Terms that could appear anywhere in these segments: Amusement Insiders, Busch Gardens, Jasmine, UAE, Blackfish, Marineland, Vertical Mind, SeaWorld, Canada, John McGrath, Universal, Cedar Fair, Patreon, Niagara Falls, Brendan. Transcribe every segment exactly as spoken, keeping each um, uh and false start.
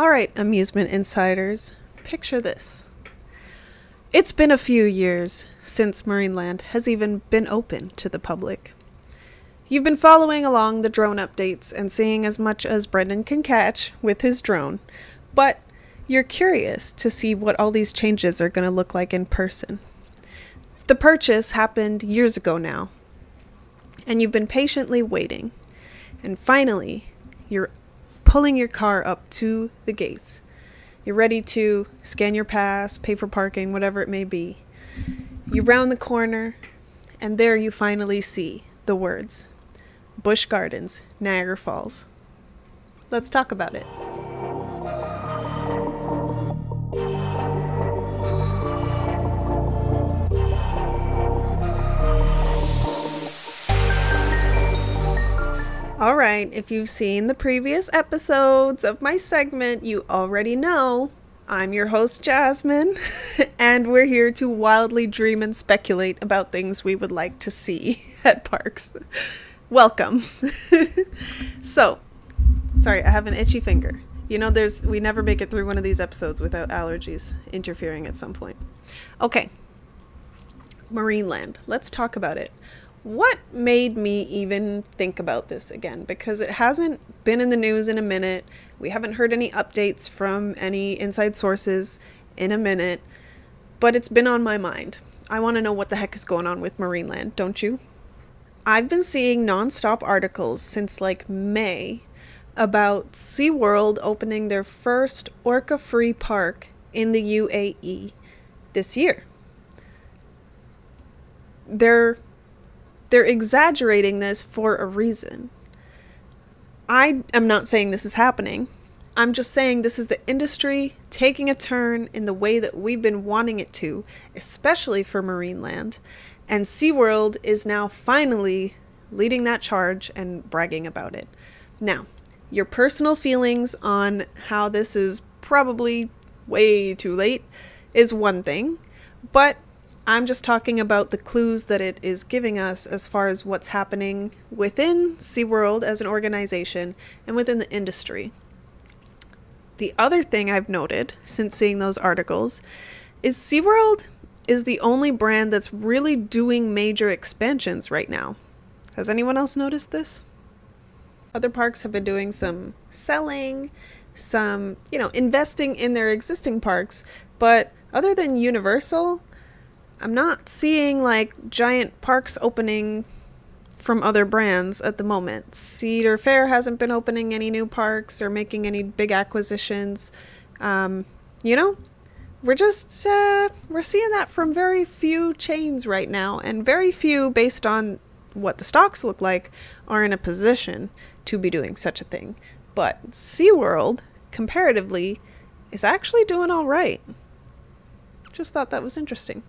Alright, amusement insiders, picture this. It's been a few years since Marineland has even been open to the public. You've been following along the drone updates and seeing as much as Brendan can catch with his drone, but you're curious to see what all these changes are going to look like in person. The purchase happened years ago now, and you've been patiently waiting, and finally you're pulling your car up to the gates. You're ready to scan your pass, pay for parking, whatever it may be. You round the corner, and there you finally see the words, Busch Gardens, Niagara Falls. Let's talk about it. Alright, if you've seen the previous episodes of my segment, you already know I'm your host, Jasmine, and we're here to wildly dream and speculate about things we would like to see at parks. Welcome. So, sorry, I have an itchy finger. You know, there's we never make it through one of these episodes without allergies interfering at some point. Okay, Marineland. Let's talk about it. What made me even think about this again? Because it hasn't been in the news in a minute. We haven't heard any updates from any inside sources in a minute, but it's been on my mind. I want to know what the heck is going on with Marineland, don't you? I've been seeing nonstop articles since like May about SeaWorld opening their first orca-free park in the U A E this year. They're They're exaggerating this for a reason. I am not saying this is happening. I'm just saying this is the industry taking a turn in the way that we've been wanting it to, especially for Marineland. And SeaWorld is now finally leading that charge and bragging about it. Now, your personal feelings on how this is probably way too late is one thing, but I'm just talking about the clues that it is giving us as far as what's happening within SeaWorld as an organization and within the industry. The other thing I've noted since seeing those articles is SeaWorld is the only brand that's really doing major expansions right now. Has anyone else noticed this? Other parks have been doing some selling, some, you know, investing in their existing parks, but other than Universal, I'm not seeing like giant parks opening from other brands at the moment. Cedar Fair hasn't been opening any new parks or making any big acquisitions. Um, you know, we're just, uh, we're seeing that from very few chains right now, and very few, based on what the stocks look like, are in a position to be doing such a thing. But SeaWorld, comparatively, is actually doing all right. Just thought that was interesting.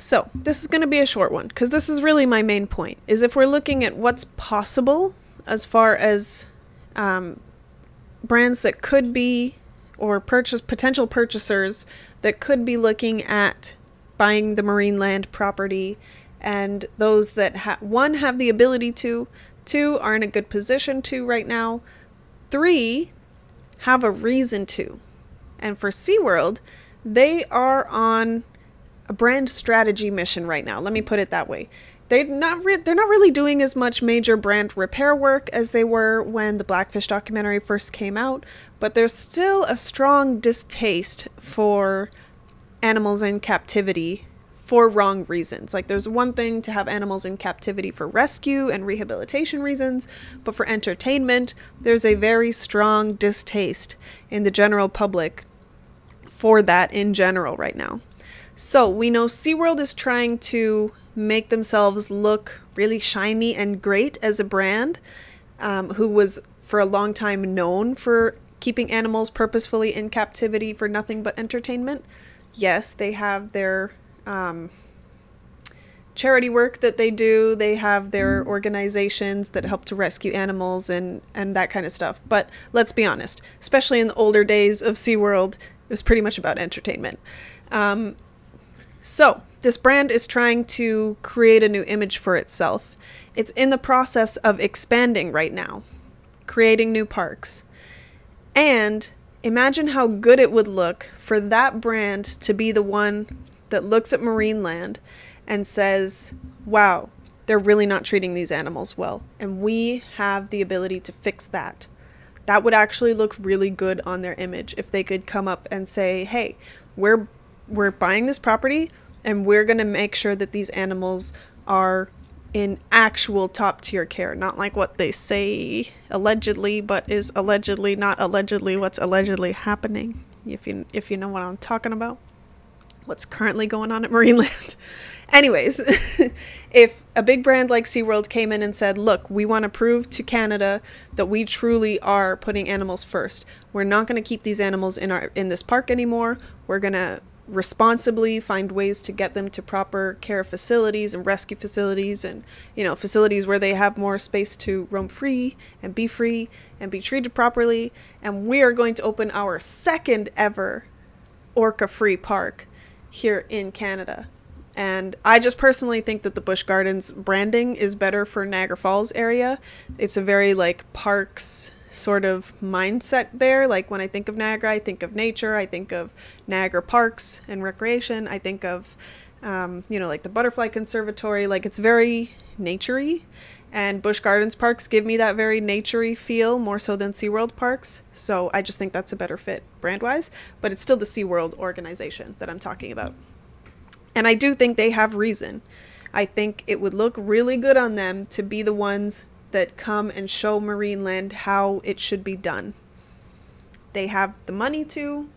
So, this is going to be a short one, because this is really my main point, is if we're looking at what's possible as far as um, brands that could be, or purchase potential purchasers that could be looking at buying the Marineland property, and those that, ha one, have the ability to, two, are in a good position to right now, three, have a reason to. And for SeaWorld, they are on a brand strategy mission right now. Let me put it that way. They're not re they're not really doing as much major brand repair work as they were when the Blackfish documentary first came out, but there's still a strong distaste for animals in captivity for wrong reasons. Like, there's one thing to have animals in captivity for rescue and rehabilitation reasons, but for entertainment, there's a very strong distaste in the general public for that in general right now. So we know SeaWorld is trying to make themselves look really shiny and great as a brand, um, who was for a long time known for keeping animals purposefully in captivity for nothing but entertainment. Yes, they have their um, charity work that they do. They have their organizations that help to rescue animals and, and that kind of stuff. But let's be honest, especially in the older days of SeaWorld, it was pretty much about entertainment. Um, So, this brand is trying to create a new image for itself. It's in the process of expanding right now, creating new parks. And Imagine how good it would look for that brand to be the one that looks at Marineland and says, wow, they're really not treating these animals well, and we have the ability to fix that. That would actually look really good on their image if they could come up and say, hey, we're we're buying this property and we're going to make sure that these animals are in actual top tier care, not like what they say allegedly, but is allegedly not allegedly what's allegedly happening, if you if you know what I'm talking about, what's currently going on at Marineland. Anyways, if a big brand like SeaWorld came in and said, look, we want to prove to Canada that we truly are putting animals first. We're not going to keep these animals in our in this park anymore. We're going to responsibly find ways to get them to proper care facilities and rescue facilities and, you know, facilities where they have more space to roam free and be free and be treated properly. And we are going to open our second ever orca-free park here in Canada. And I just personally think that the Busch Gardens branding is better for Niagara Falls area. It's a very like parks sort of mindset there. Like when I think of Niagara, I think of nature. I think of Niagara parks and recreation. I think of, um, you know, like the Butterfly Conservatory. Like it's very nature-y. And Busch Gardens parks give me that very nature-y feel more so than SeaWorld parks. So I just think that's a better fit brand-wise. But it's still the SeaWorld organization that I'm talking about. And I do think they have reason. I think it would look really good on them to be the ones that come and show Marineland how it should be done. They have the money to.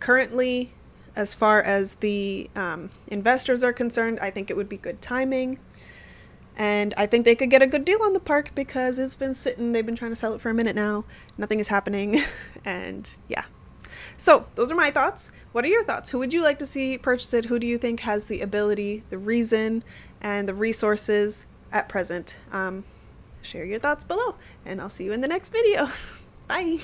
Currently, as far as the um, investors are concerned, I think it would be good timing. And I think they could get a good deal on the park because it's been sitting. They've been trying to sell it for a minute now. Nothing is happening. And yeah. So those are my thoughts. What are your thoughts? Who would you like to see purchase it? Who do you think has the ability, the reason, and the resources at present? Um, share your thoughts below, and I'll see you in the next video. Bye.